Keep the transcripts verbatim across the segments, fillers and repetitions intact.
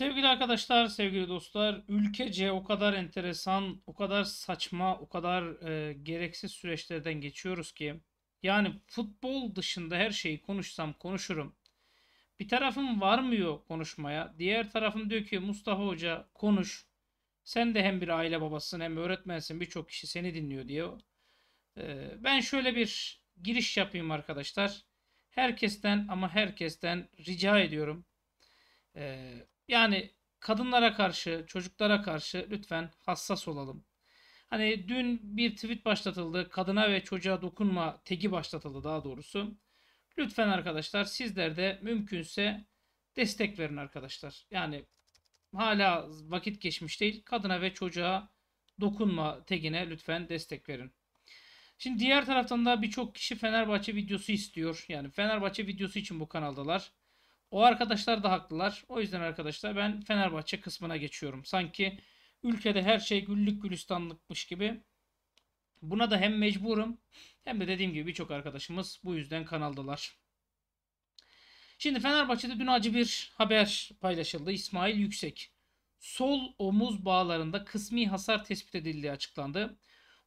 Sevgili arkadaşlar, sevgili dostlar, ülkece o kadar enteresan, o kadar saçma, o kadar e, gereksiz süreçlerden geçiyoruz ki. Yani futbol dışında her şeyi konuşsam konuşurum. Bir tarafım varmıyor konuşmaya. Diğer tarafım diyor ki Mustafa Hoca konuş. Sen de hem bir aile babasısın hem öğretmensin. Birçok kişi seni dinliyor diyor. E, ben şöyle bir giriş yapayım arkadaşlar. Herkesten ama herkesten rica ediyorum. E, Yani kadınlara karşı, çocuklara karşı lütfen hassas olalım. Hani dün bir tweet başlatıldı. Kadına ve çocuğa dokunma tagi başlatıldı daha doğrusu. Lütfen arkadaşlar sizler de mümkünse destek verin arkadaşlar. Yani hala vakit geçmiş değil. Kadına ve çocuğa dokunma tagine lütfen destek verin. Şimdi diğer taraftan da birçok kişi Fenerbahçe videosu istiyor. Yani Fenerbahçe videosu için bu kanaldalar. O arkadaşlar da haklılar. O yüzden arkadaşlar ben Fenerbahçe kısmına geçiyorum. Sanki ülkede her şey güllük gülistanlıkmış gibi. Buna da hem mecburum hem de dediğim gibi birçok arkadaşımız bu yüzden kanaldalar. Şimdi Fenerbahçe'de dün acı bir haber paylaşıldı. İsmail Yüksek. Sol omuz bağlarında kısmi hasar tespit edildiği açıklandı.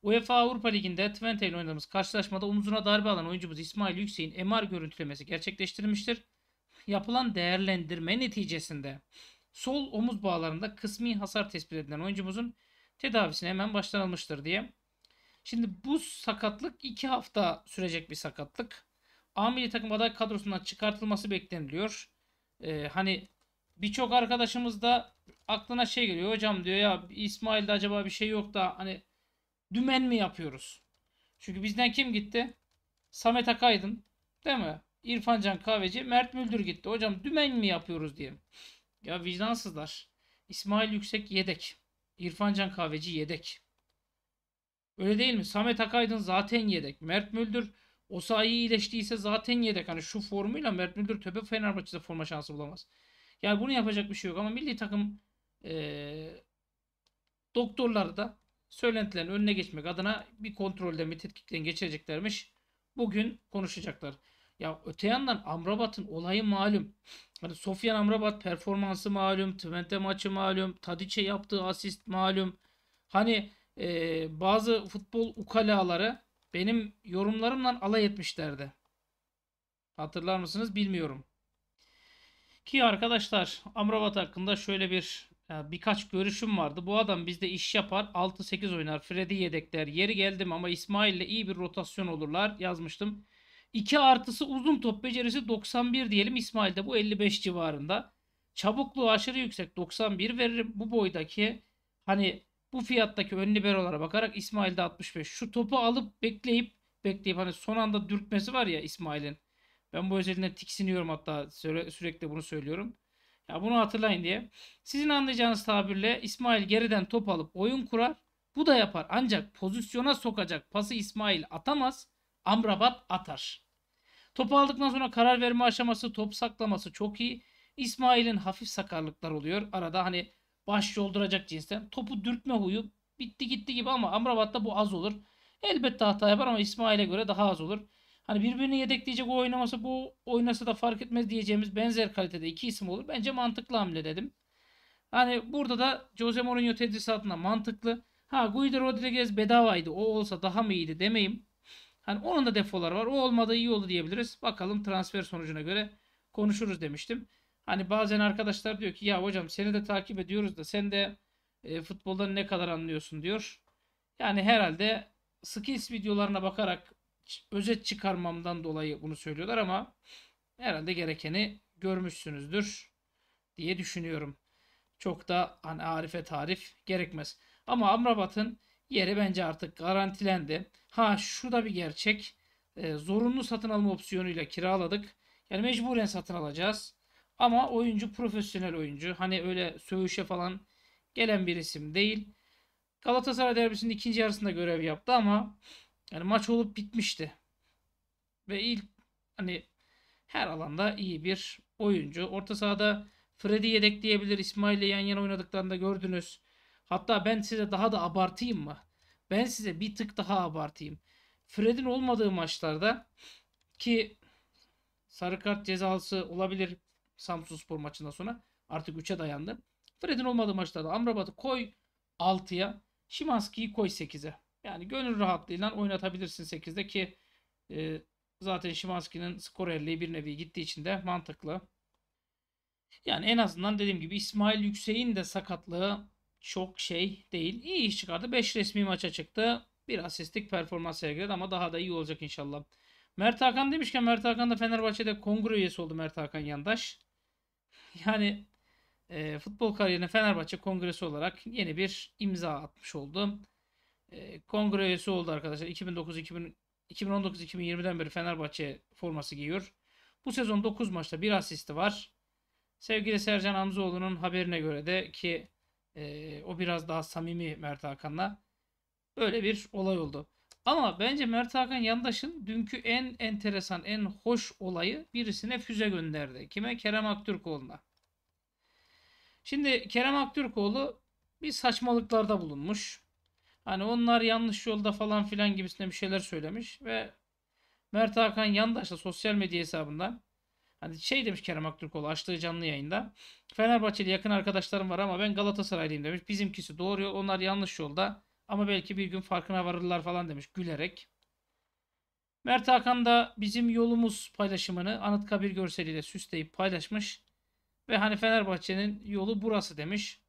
UEFA Avrupa Ligi'nde Twente ile oynadığımız karşılaşmada omuzuna darbe alan oyuncumuz İsmail Yüksek'in M R görüntülemesi gerçekleştirilmiştir. Yapılan değerlendirme neticesinde sol omuz bağlarında kısmi hasar tespit edilen oyuncumuzun tedavisine hemen başlanılmıştır diye. Şimdi bu sakatlık iki hafta sürecek bir sakatlık. A Milli Takım aday kadrosundan çıkartılması bekleniliyor. Ee, hani birçok arkadaşımız da aklına şey geliyor. Hocam diyor ya İsmail'de acaba bir şey yok da hani dümen mi yapıyoruz? Çünkü bizden kim gitti? Samet Akaydın değil mi? İrfan Can Kahveci, Mert Müldür gitti. Hocam dümen mi yapıyoruz diye. Ya vicdansızlar. İsmail Yüksek yedek. İrfan Can Kahveci yedek. Öyle değil mi? Samet Akaydın zaten yedek. Mert Müldür o sayı iyileştiyse zaten yedek. Hani şu formuyla Mert Müldür töbe Fenerbahçe'de forma şansı bulamaz. Yani bunu yapacak bir şey yok. Ama milli takım ee, doktorları da söylentilerin önüne geçmek adına bir kontrolden bir tetkikten geçireceklermiş. Bugün konuşacaklar. Ya öte yandan Amrabat'ın olayı malum. Hani Sofyan Amrabat performansı malum. Twente maçı malum. Tadic'e yaptığı asist malum. Hani e, bazı futbol ukalaları benim yorumlarımla alay etmişlerdi. Hatırlar mısınız bilmiyorum. Ki arkadaşlar Amrabat hakkında şöyle bir yani birkaç görüşüm vardı. Bu adam bizde iş yapar. altı sekiz oynar. Freddy yedekler. Yeri geldim ama İsmail'le iyi bir rotasyon olurlar yazmıştım. iki artısı uzun top becerisi doksan bir diyelim. İsmail de bu elli beş civarında. Çabukluğu aşırı yüksek doksan bir veririm. Bu boydaki hani bu fiyattaki ön liberolara bakarak İsmail de altmış beş. Şu topu alıp bekleyip bekleyip hani son anda dürtmesi var ya İsmail'in. Ben bu özelliğine tiksiniyorum hatta sürekli bunu söylüyorum. Ya bunu hatırlayın diye. Sizin anlayacağınız tabirle İsmail geriden top alıp oyun kurar. Bu da yapar ancak pozisyona sokacak pası İsmail atamaz. Amrabat atar. Topu aldıktan sonra karar verme aşaması, top saklaması çok iyi. İsmail'in hafif sakarlıklar oluyor. Arada hani baş yolduracak cinsten. Topu dürtme huyu bitti gitti gibi ama Amrabat'ta bu az olur. Elbette hata yapar ama İsmail'e göre daha az olur. Hani birbirini yedekleyecek o oynaması bu oynasa da fark etmez diyeceğimiz benzer kalitede iki isim olur. Bence mantıklı hamle dedim. Hani burada da Jose Mourinho tedrisatına mantıklı. Ha Guido Rodriguez bedavaydı. O olsa daha mı iyiydi demeyim. Hani onun da defoları var. O olmadı iyi oldu diyebiliriz. Bakalım transfer sonucuna göre konuşuruz demiştim. Hani bazen arkadaşlar diyor ki ya hocam seni de takip ediyoruz da sen de e, futboldan ne kadar anlıyorsun diyor. Yani herhalde skills videolarına bakarak özet çıkarmamdan dolayı bunu söylüyorlar ama herhalde gerekeni görmüşsünüzdür diye düşünüyorum. Çok da hani arife tarif gerekmez. Ama Amrabat'ın yeri bence artık garantilendi. Ha şu da bir gerçek. E, zorunlu satın alma opsiyonuyla kiraladık. Yani mecburen satın alacağız. Ama oyuncu profesyonel oyuncu. Hani öyle söğüşe falan gelen bir isim değil. Galatasaray derbisinin ikinci yarısında görev yaptı ama yani maç olup bitmişti. Ve ilk hani her alanda iyi bir oyuncu. Orta sahada Freddy yedek diyebilir. İsmail'le yan yana oynadıklarında gördünüz. Hatta ben size daha da abartayım mı? Ben size bir tık daha abartayım. Fred'in olmadığı maçlarda ki sarı kart cezası olabilir Samsunspor maçından sonra Artık üçe dayandı. Fred'in olmadığı maçlarda Amrabat'ı koy altıya. Szymanski'yi koy sekize. Yani gönül rahatlığıyla oynatabilirsin sekizde ki e, zaten Szymanski'nin skorerliği bir nevi gittiği için de mantıklı. Yani en azından dediğim gibi İsmail Yüksek'in de sakatlığı çok şey değil. İyi iş çıkardı. beş resmi maça çıktı. Bir asistlik performans sergiledi ama daha da iyi olacak inşallah. Mert Hakan demişken Mert Hakan da Fenerbahçe'de kongre üyesi oldu Mert Hakan Yandaş. Yani e, futbol kariyerine Fenerbahçe kongresi olarak yeni bir imza atmış oldu. E, kongre üyesi oldu arkadaşlar. iki bin on dokuz iki bin yirmiden beri Fenerbahçe forması giyiyor. Bu sezon dokuz maçta bir asisti var. Sevgili Sercan Hamzoğlu'nun haberine göre de ki e, o biraz daha samimi Mert Hakan'la. Böyle bir olay oldu. Ama bence Mert Hakan Yandaş'ın dünkü en enteresan, en hoş olayı birisine füze gönderdi. Kime? Kerem Aktürkoğlu'na. Şimdi Kerem Aktürkoğlu bir saçmalıklarda bulunmuş. Hani onlar yanlış yolda falan filan gibisine bir şeyler söylemiş. Ve Mert Hakan Yandaş da sosyal medya hesabında hani şey demiş Kerem Aktürkoğlu açtığı canlı yayında. Fenerbahçeli yakın arkadaşlarım var ama ben Galatasaraylıyım demiş. Bizimkisi doğru yol, onlar yanlış yolda. Ama belki bir gün farkına varırlar falan demiş gülerek. Mert Hakan da bizim yolumuz paylaşımını Anıtkabir görseliyle süsleyip paylaşmış. Ve hani Fenerbahçe'nin yolu burası demiş.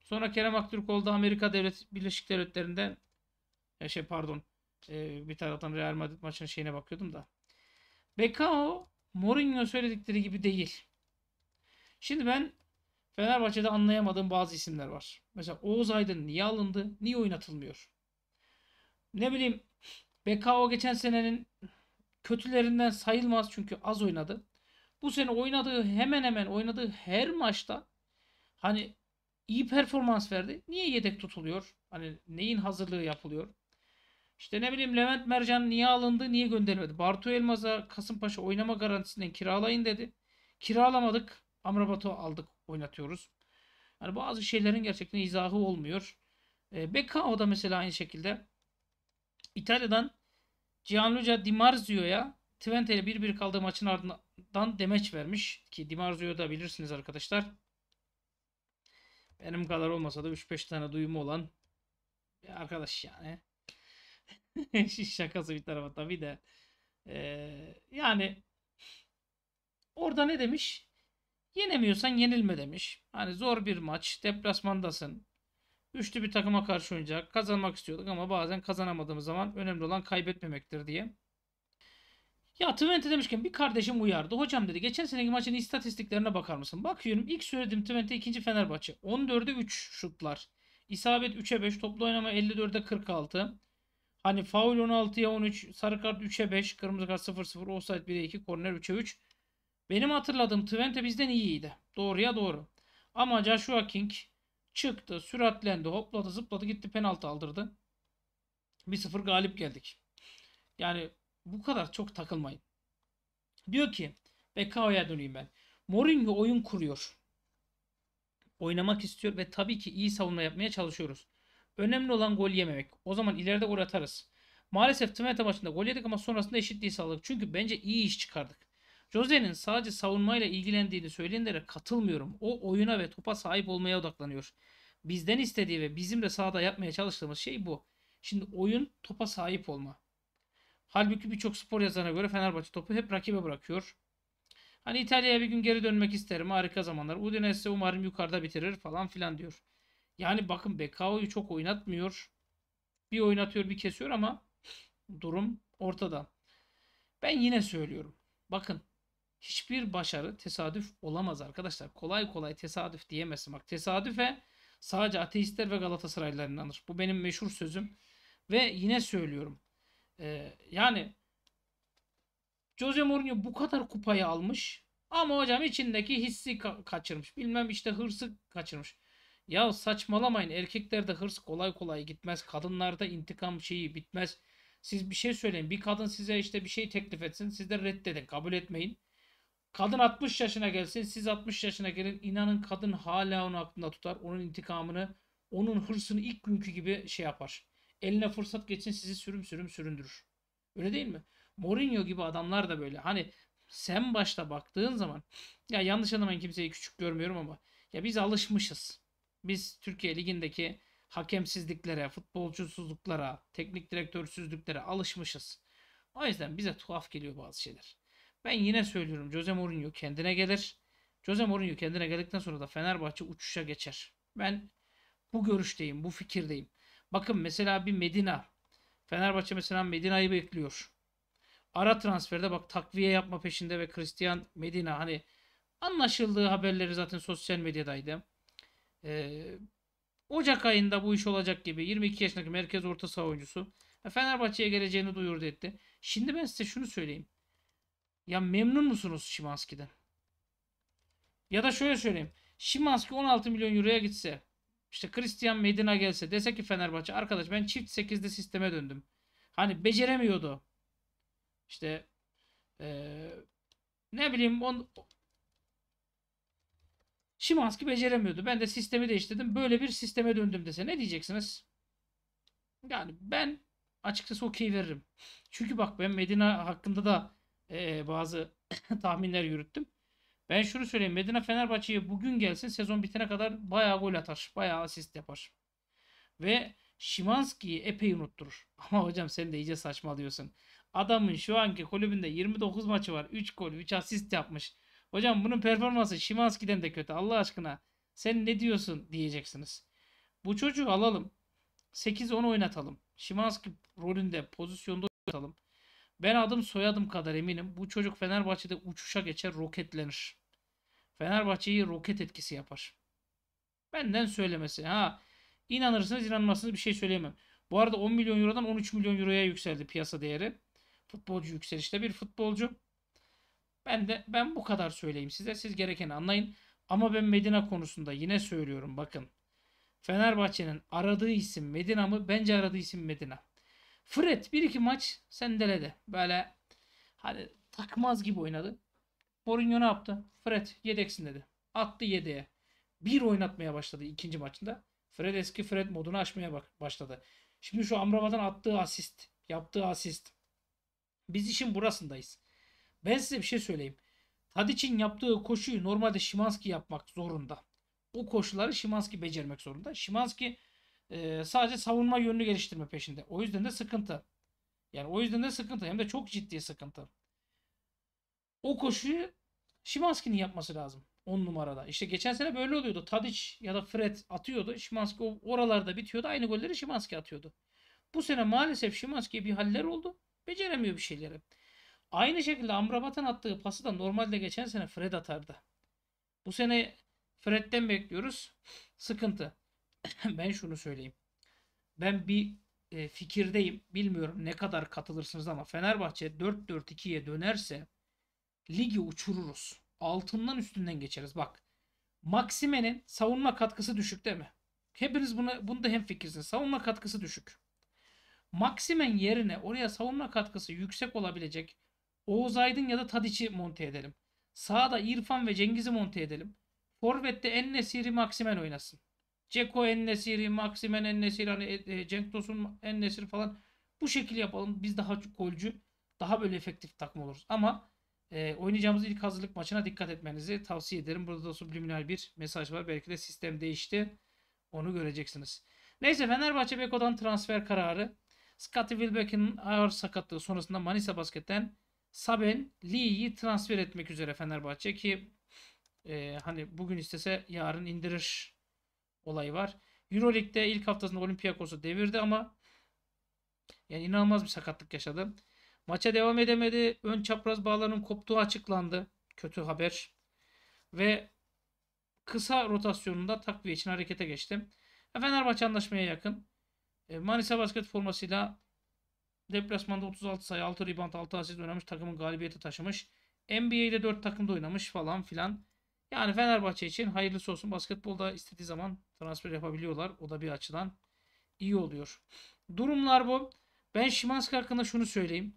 Sonra Kerem Aktürkoğlu da Amerika Devlet Birleşik Devletleri'nde şey pardon bir taraftan Real Madrid maçının şeyine bakıyordum da. Becao Mourinho söyledikleri gibi değil. Şimdi ben Fenerbahçe'de anlayamadığım bazı isimler var. Mesela Oğuz Aydın niye alındı? Niye oynatılmıyor? Ne bileyim Becao geçen senenin kötülerinden sayılmaz çünkü az oynadı. Bu sene oynadığı hemen hemen oynadığı her maçta hani iyi performans verdi. Niye yedek tutuluyor? Hani neyin hazırlığı yapılıyor? İşte ne bileyim Levent Mercan niye alındı? Niye gönderilmedi? Bartu Elmaz'a Kasımpaşa oynama garantisinden kiralayın dedi. Kiralamadık. Amrabat'ı aldık. Oynatıyoruz. Yani bazı şeylerin gerçekten izahı olmuyor. E, Becao da mesela aynı şekilde İtalya'dan Gianluca Di Marzio'ya Twente ile bir bir kaldığı maçın ardından demeç vermiş. Ki Di Marzio'yu da bilirsiniz arkadaşlar. Benim kadar olmasa da üç beş tane duyumu olan bir arkadaş yani. Şakası bir tarafa tabii de. E, yani orada ne demiş? Yenemiyorsan yenilme demiş. Hani zor bir maç. Deplasmandasın. Üçlü bir takıma karşı oynayacak. Kazanmak istiyorduk ama bazen kazanamadığımız zaman önemli olan kaybetmemektir diye. Ya Twente demişken bir kardeşim uyardı. Hocam dedi geçen seneki maçın istatistiklerine bakar mısın? Bakıyorum ilk söylediğim Twente ikinci Fenerbahçe. on dörde üç şutlar. İsabet üçe beş. Toplu oynama elli dörde kırk altı. Hani faul on altıya on üç. Sarı kart üçe beş. Kırmızı kart sıfır sıfır. Offside bire iki. Korner üçe üç. Benim hatırladığım Twente bizden iyiydi. Doğruya doğru. Ama Joshua King çıktı, süratlendi, hopladı, zıpladı, gitti penaltı aldırdı. bir sıfır galip geldik. Yani bu kadar çok takılmayın. Diyor ki, Becao'ya döneyim ben. Mourinho oyun kuruyor. Oynamak istiyor ve tabii ki iyi savunma yapmaya çalışıyoruz. Önemli olan gol yememek. O zaman ileride gol atarız. Maalesef Twente maçında gol yedik ama sonrasında eşitliği sağladık. Çünkü bence iyi iş çıkardık. Jose'nin sadece savunmayla ilgilendiğini söyleyenlere katılmıyorum. O oyuna ve topa sahip olmaya odaklanıyor. Bizden istediği ve bizim de sahada yapmaya çalıştığımız şey bu. Şimdi oyun topa sahip olma. Halbuki birçok spor yazarına göre Fenerbahçe topu hep rakibe bırakıyor. Hani İtalya'ya bir gün geri dönmek isterim. Harika zamanlar. Udinese umarım yukarıda bitirir falan filan diyor. Yani bakın Becao'yu çok oynatmıyor. Bir oynatıyor bir kesiyor ama durum ortada. Ben yine söylüyorum. Bakın. Hiçbir başarı tesadüf olamaz arkadaşlar. Kolay kolay tesadüf diyemezsin. Bak tesadüfe sadece ateistler ve Galatasaraylılar inanır. Bu benim meşhur sözüm. Ve yine söylüyorum. Ee, yani Jose Mourinho bu kadar kupayı almış. Ama hocam içindeki hissi ka- kaçırmış. Bilmem işte hırsı kaçırmış. Ya saçmalamayın. Erkeklerde hırs kolay kolay gitmez. Kadınlarda intikam şeyi bitmez. Siz bir şey söyleyin. Bir kadın size işte bir şey teklif etsin. Siz de reddedin. Kabul etmeyin. Kadın altmış yaşına gelsin, siz altmış yaşına gelin. İnanın kadın hala onu aklında tutar. Onun intikamını, onun hırsını ilk günkü gibi şey yapar. Eline fırsat geçsin sizi sürüm sürüm süründürür. Öyle değil mi? Mourinho gibi adamlar da böyle. Hani sen başta baktığın zaman, ya yanlış anlamayın, kimseyi küçük görmüyorum ama ya biz alışmışız. Biz Türkiye Ligi'ndeki hakemsizliklere, futbolcusuzluklara, teknik direktörsüzlüklere alışmışız. O yüzden bize tuhaf geliyor bazı şeyler. Ben yine söylüyorum, Jose Mourinho kendine gelir. Jose Mourinho kendine geldikten sonra da Fenerbahçe uçuşa geçer. Ben bu görüşteyim, bu fikirdeyim. Bakın mesela bir Medina. Fenerbahçe mesela Medina'yı bekliyor. Ara transferde bak takviye yapma peşinde ve Cristian Medina, hani anlaşıldığı haberleri zaten sosyal medyadaydı. Ee, Ocak ayında bu iş olacak gibi. yirmi iki yaşındaki merkez orta saha oyuncusu Fenerbahçe'ye geleceğini duyurdu etti. Şimdi ben size şunu söyleyeyim. Ya memnun musunuz Szymanski'den? Ya da şöyle söyleyeyim. Szymanski on altı milyon euroya gitse, işte Cristian Medina gelse, dese ki Fenerbahçe arkadaş ben çift sekizli sisteme döndüm. Hani beceremiyordu. İşte ee, ne bileyim on... Szymanski beceremiyordu. Ben de sistemi değiştirdim. Böyle bir sisteme döndüm dese ne diyeceksiniz? Yani ben açıkçası okey veririm. Çünkü bak ben Medina hakkında da ee, bazı tahminler yürüttüm. Ben şunu söyleyeyim. Medina Fenerbahçe'ye bugün gelsin, sezon bitene kadar bayağı gol atar. Bayağı asist yapar. Ve Szymanski'yi epey unutturur. Ama hocam sen de iyice saçmalıyorsun. Adamın şu anki kulübünde yirmi dokuz maçı var. üç gol, üç asist yapmış. Hocam bunun performansı Szymanski'den de kötü. Allah aşkına sen ne diyorsun diyeceksiniz. Bu çocuğu alalım. sekiz on oynatalım. Szymanski rolünde, pozisyonda oynatalım. Ben adım soyadım kadar eminim. Bu çocuk Fenerbahçe'de uçuşa geçer, roketlenir. Fenerbahçe'yi roket etkisi yapar. Benden söylemesi. Ha, inanırsınız inanmazsınız bir şey söyleyemem. Bu arada on milyon eurodan on üç milyon euroya yükseldi piyasa değeri. Futbolcu yükselişte bir futbolcu. Ben de ben bu kadar söyleyeyim size. Siz gerekeni anlayın. Ama ben Medina konusunda yine söylüyorum bakın. Fenerbahçe'nin aradığı isim Medina mı? Bence aradığı isim Medina. Fred bir iki maç sendeledi. Böyle hani takmaz gibi oynadı. Mourinho ne yaptı? Fred yedeksin dedi. Attı yedeğe. Bir oynatmaya başladı ikinci maçında. Fred eski Fred modunu aşmaya başladı. Şimdi şu Amrabat'ın attığı asist. Yaptığı asist. Biz işin burasındayız. Ben size bir şey söyleyeyim. Tadic'in yaptığı koşuyu normalde Szymanski yapmak zorunda. O koşuları Szymanski becermek zorunda. Szymanski Ee, sadece savunma yönünü geliştirme peşinde. O yüzden de sıkıntı. Yani o yüzden de sıkıntı. Hem de çok ciddi sıkıntı. O koşuyu Szymanski'nin yapması lazım. on numarada. İşte geçen sene böyle oluyordu. Tadic ya da Fred atıyordu. Szymanski oralarda bitiyordu. Aynı golleri Szymanski atıyordu. Bu sene maalesef Szymanski'ye bir haller oldu. Beceremiyor bir şeyleri. Aynı şekilde Amrabat'ın attığı pası da normalde geçen sene Fred atardı. Bu sene Fred'den bekliyoruz. Sıkıntı. Ben şunu söyleyeyim. Ben bir e, fikirdeyim. Bilmiyorum ne kadar katılırsınız ama Fenerbahçe dört dört ikiye dönerse ligi uçururuz. Altından üstünden geçeriz. Bak. Maksime'nin savunma katkısı düşük değil mi? Hepiniz bunu, bunda hemfikirsiniz. Savunma katkısı düşük. Maksimen yerine oraya savunma katkısı yüksek olabilecek Oğuz Aydın ya da Tadic'i monte edelim. Sağda İrfan ve Cengiz'i monte edelim. Forvet'te En-Nesyri, Maksimen oynasın. Dzeko En-Nesyri, Maksimen En-Nesyri, hani Cenk Tosun En-Nesyri falan, bu şekil yapalım. Biz daha golcü, daha böyle efektif takım oluruz. Ama e, oynayacağımız ilk hazırlık maçına dikkat etmenizi tavsiye ederim. Burada da subliminal bir mesaj var. Belki de sistem değişti. Onu göreceksiniz. Neyse, Fenerbahçe Becao'dan transfer kararı. Scottie Wilbeck'in ağır sakatlığı sonrasında Manisa Basket'ten Saben Lee'yi transfer etmek üzere Fenerbahçe ki e, hani bugün istese yarın indirir olayı var. Euroleague'de ilk haftasında Olympiakos'u devirdi ama yani inanılmaz bir sakatlık yaşadı. Maça devam edemedi. Ön çapraz bağlarının koptuğu açıklandı. Kötü haber. Ve kısa rotasyonunda takviye için harekete geçti. Fenerbahçe anlaşmaya yakın. Manisa Basket formasıyla deplasmanda otuz altı sayı, altı rebound, altı asist oynamış. Takımın galibiyeti taşımış. N B A'de dört takımda oynamış falan filan. Yani Fenerbahçe için hayırlısı olsun. Basketbolda istediği zaman transfer yapabiliyorlar. O da bir açıdan iyi oluyor. Durumlar bu. Ben Szymanski hakkında şunu söyleyeyim.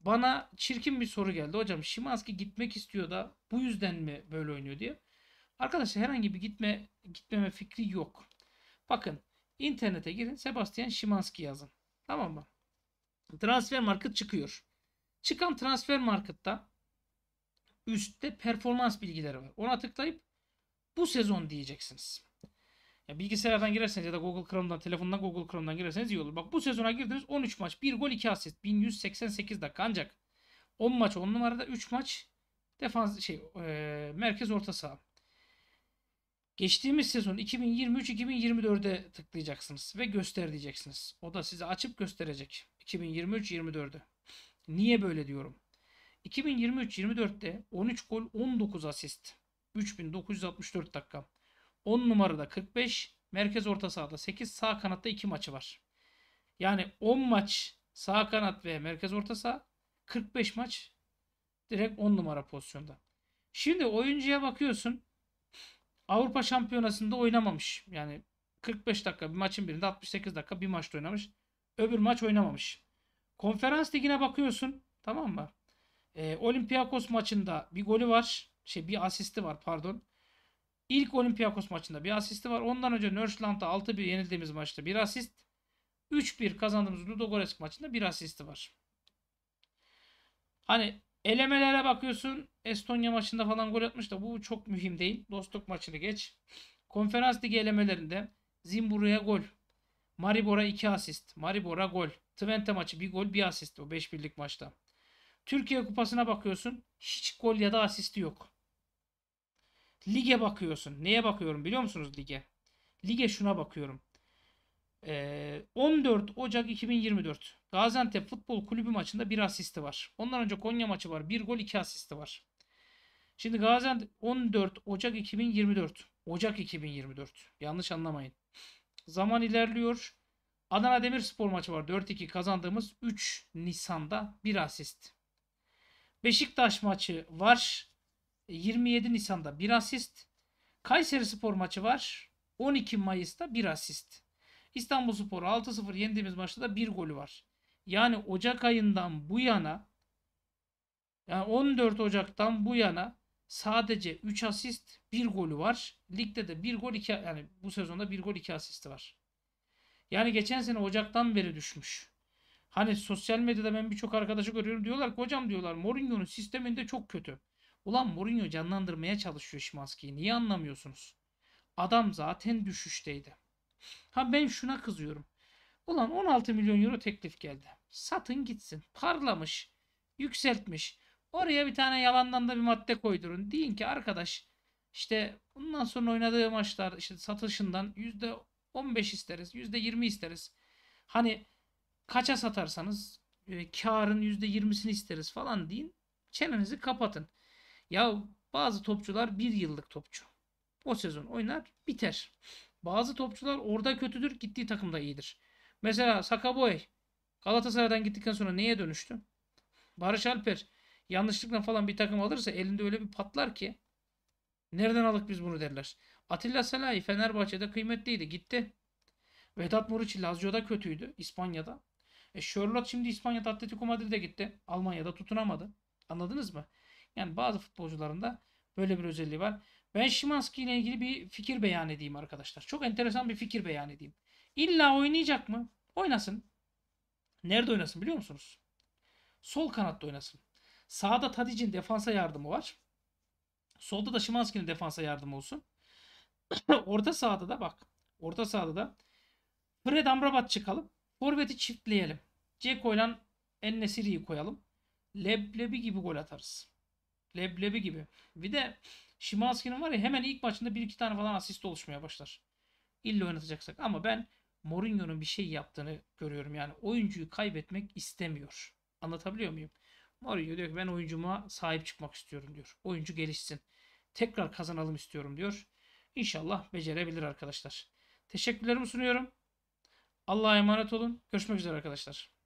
Bana çirkin bir soru geldi. Hocam Szymanski gitmek istiyor da bu yüzden mi böyle oynuyor diye. Arkadaşlar herhangi bir gitme gitmeme fikri yok. Bakın internete girin. Sebastian Szymanski yazın. Tamam mı? Transfer Market çıkıyor. Çıkan Transfer Market'ta üstte performans bilgileri var. Ona tıklayıp bu sezon diyeceksiniz. Ya bilgisayardan girerseniz ya da Google Chrome'dan, telefondan Google Chrome'dan girerseniz iyi olur. Bak bu sezona girdiniz, on üç maç, bir gol, iki asist, bin yüz seksen sekiz dakika ancak. on maç on numarada, üç maç defans şey e, merkez orta saha. Geçtiğimiz sezon iki bin yirmi üç iki bin yirmi dört'e tıklayacaksınız ve göster diyeceksiniz. O da size açıp gösterecek iki bin yirmi üç yirmi dört'ü. Niye böyle diyorum? iki bin yirmi üç yirmi dört'te on üç gol, on dokuz asist, üç bin dokuz yüz altmış dört dakika. on numarada kırk beş, merkez orta sahada sekiz, sağ kanatta iki maçı var. Yani on maç sağ kanat ve merkez orta saha, kırk beş maç direkt on numara pozisyonda. Şimdi oyuncuya bakıyorsun. Avrupa Şampiyonası'nda oynamamış. Yani kırk beş dakika bir maçın birinde, altmış sekiz dakika bir maçta oynamış. Öbür maç oynamamış. Konferans Ligi'ne bakıyorsun. Tamam mı? Ee, Olympiakos maçında bir golü var. Şey bir asisti var pardon. İlk Olympiakos maçında bir asisti var. Ondan önce Nörşland'a altı bir yenildiğimiz maçta bir asist. üç bir kazandığımız Ludogorets maçında bir asisti var. Hani elemelere bakıyorsun. Estonya maçında falan gol atmış da bu çok mühim değil. Dostluk maçını geç. Konferans Ligi elemelerinde Zimburu'ya gol. Maribor'a iki asist. Maribor'a gol. Twente maçı bir gol bir asist. O beş birlik maçta. Türkiye Kupası'na bakıyorsun. Hiç gol ya da asisti yok. Lige bakıyorsun. Neye bakıyorum biliyor musunuz lige? Lige şuna bakıyorum. Ee, on dört Ocak iki bin yirmi dört. Gaziantep Futbol Kulübü maçında bir asisti var. Ondan önce Konya maçı var. bir gol iki asisti var. Şimdi Gaziantep on dört Ocak iki bin yirmi dört. Ocak iki bin yirmi dört. Yanlış anlamayın. Zaman ilerliyor. Adana Demirspor maçı var. dört iki kazandığımız üç Nisan'da bir asist. Beşiktaş maçı var. yirmi yedi Nisan'da bir asist. Kayserispor maçı var. on iki Mayıs'ta bir asist. İstanbulspor'u altı sıfır yendiğimiz maçta da bir golü var. Yani Ocak ayından bu yana, yani on dört Ocak'tan bu yana sadece üç asist, bir golü var. Ligde de bir gol iki, yani bu sezonda bir gol iki asisti var. Yani geçen sene Ocak'tan beri düşmüş. Hani sosyal medyada ben birçok arkadaşı görüyorum, diyorlar ki hocam diyorlar Mourinho'nun sisteminde çok kötü. Ulan Mourinho canlandırmaya çalışıyor Szymanski'yi. Niye anlamıyorsunuz? Adam zaten düşüşteydi. Ha ben şuna kızıyorum. Ulan on altı milyon euro teklif geldi. Satın gitsin. Parlamış. Yükseltmiş. Oraya bir tane yalandan da bir madde koydurun. Deyin ki arkadaş işte bundan sonra oynadığı maçlar işte satışından yüzde on beş isteriz. yüzde yirmi isteriz. Hani kaça satarsanız e, karın yüzde yirmisini isteriz falan deyin. Çenenizi kapatın. Ya bazı topçular bir yıllık topçu. O sezon oynar biter. Bazı topçular orada kötüdür, gittiği takımda iyidir. Mesela Saka Boy Galatasaray'dan gittikten sonra neye dönüştü? Barış Alper yanlışlıkla falan bir takım alırsa elinde öyle bir patlar ki nereden aldık biz bunu derler. Atilla Salahi Fenerbahçe'de kıymetliydi, gitti. Vedat Muriçi Lazio'da kötüydü, İspanya'da. E Sherlock şimdi İspanya'da Atletico Madrid'e gitti. Almanya'da tutunamadı. Anladınız mı? Yani bazı futbolcuların da böyle bir özelliği var. Ben Szymanski ile ilgili bir fikir beyan edeyim arkadaşlar. Çok enteresan bir fikir beyan edeyim. İlla oynayacak mı? Oynasın. Nerede oynasın biliyor musunuz? Sol kanatta oynasın. Sağda Tadic'in defansa yardımı var. Solda da Szymanski'nin defansa yardımı olsun. Orta sahada da bak. Orta sahada da Fred Amrabat çıkalım. Forvet'i çiftleyelim. Dzeko ile En-Nesyri'yi koyalım. Leblebi gibi gol atarız. Leblebi gibi. Bir de Szymanski'nin var ya hemen ilk maçında bir iki tane falan asist oluşmaya başlar. İlla oynatacaksak. Ama ben Mourinho'nun bir şey yaptığını görüyorum. Yani oyuncuyu kaybetmek istemiyor. Anlatabiliyor muyum? Mourinho diyor ki ben oyuncuma sahip çıkmak istiyorum diyor. Oyuncu gelişsin. Tekrar kazanalım istiyorum diyor. İnşallah becerebilir arkadaşlar. Teşekkürlerimi sunuyorum. Allah'a emanet olun. Görüşmek üzere arkadaşlar.